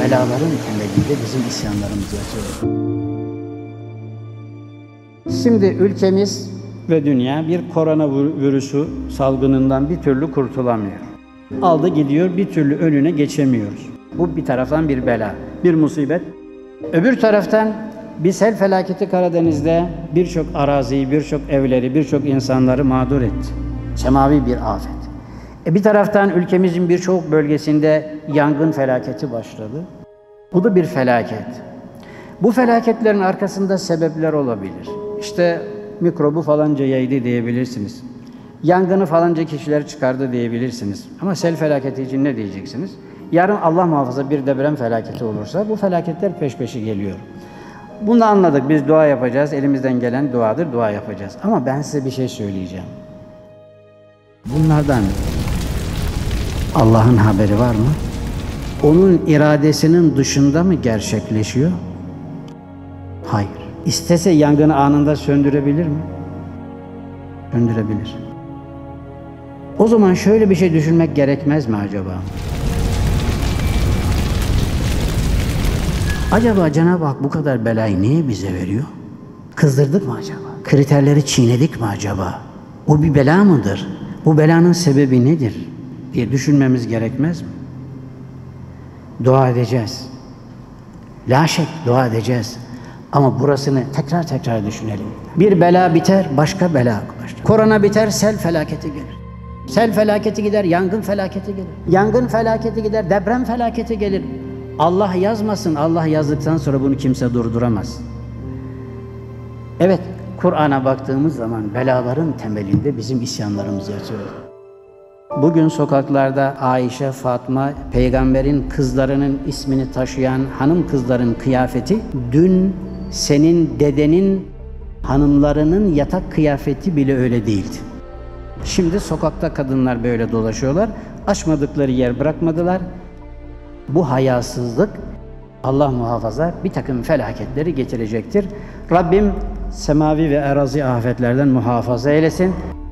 belaların temeliyle bizim isyanlarımız yatıyor. Şimdi ülkemiz ve dünya bir koronavirüsü salgınından bir türlü kurtulamıyor. Aldı gidiyor, bir türlü önüne geçemiyoruz. Bu bir taraftan bir bela, bir musibet. Öbür taraftan bir sel felaketi Karadeniz'de birçok araziyi, birçok evleri, birçok insanları mağdur etti. Semavi bir afet. Bir taraftan ülkemizin birçok bölgesinde yangın felaketi başladı. Bu da bir felaket. Bu felaketlerin arkasında sebepler olabilir. İşte mikrobu falanca yaydı diyebilirsiniz. Yangını falanca kişiler çıkardı diyebilirsiniz. Ama sel felaketi için ne diyeceksiniz? Yarın Allah muhafaza bir deprem felaketi olursa bu felaketler peş peşe geliyor. Bunu da anladık. Biz dua yapacağız. Elimizden gelen duadır. Dua yapacağız. Ama ben size bir şey söyleyeceğim. Bunlardan Allah'ın haberi var mı? Onun iradesinin dışında mı gerçekleşiyor? Hayır. İstese yangını anında söndürebilir mi? Söndürebilir. O zaman şöyle bir şey düşünmek gerekmez mi acaba? Acaba Cenab-ı Hak bu kadar belayı niye bize veriyor? Kızdırdık mı acaba? Kriterleri çiğnedik mi acaba? O bir bela mıdır? Bu belanın sebebi nedir diye düşünmemiz gerekmez mi? Dua edeceğiz. La şek dua edeceğiz. Ama burasını tekrar tekrar düşünelim. Bir bela biter, başka bela başlar. Korona biter, sel felaketi gelir. Sel felaketi gider, yangın felaketi gelir. Yangın felaketi gider, deprem felaketi gelir. Allah yazmasın, Allah yazdıktan sonra bunu kimse durduramaz. Evet, Kur'an'a baktığımız zaman belaların temelinde bizim isyanlarımız yatıyor. Bugün sokaklarda Ayşe, Fatma, peygamberin kızlarının ismini taşıyan hanım kızların kıyafeti, dün senin dedenin hanımlarının yatak kıyafeti bile öyle değildi. Şimdi sokakta kadınlar böyle dolaşıyorlar, açmadıkları yer bırakmadılar. Bu hayasızlık Allah muhafaza bir takım felaketleri getirecektir. Rabbim semavi ve arazi afetlerden muhafaza eylesin.